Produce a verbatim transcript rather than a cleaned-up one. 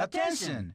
Attention!